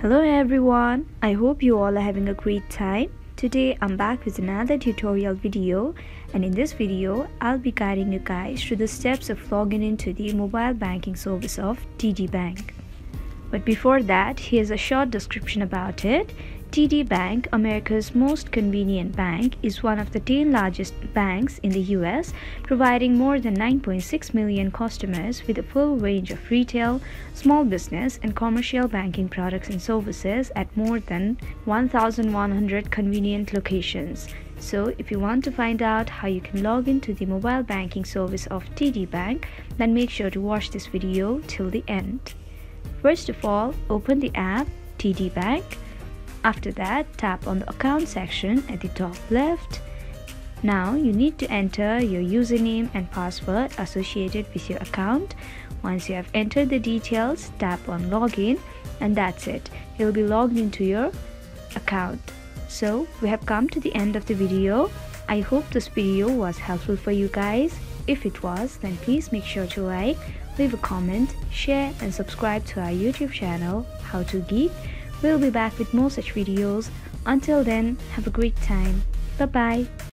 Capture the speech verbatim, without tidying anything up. Hello everyone, I hope you all are having a great time. Today I'm back with another tutorial video, and in this video I'll be guiding you guys through the steps of logging into the mobile banking service of T D Bank. But before that, here's a short description about it. T D Bank, America's most convenient bank, is one of the ten largest banks in the U S, providing more than nine point six million customers with a full range of retail, small business, and commercial banking products and services at more than one thousand one hundred convenient locations. So, if you want to find out how you can log into the mobile banking service of T D Bank, then make sure to watch this video till the end. First of all, open the app T D Bank. After that, tap on the account section at the top left. Now you need to enter your username and password associated with your account. Once you have entered the details, tap on login, and that's it. You'll be logged into your account. So we have come to the end of the video. I hope this video was helpful for you guys. If it was, then please make sure to like, leave a comment, share, and subscribe to our YouTube channel, How To Geek. We'll be back with more such videos. Until then, have a great time. Bye bye.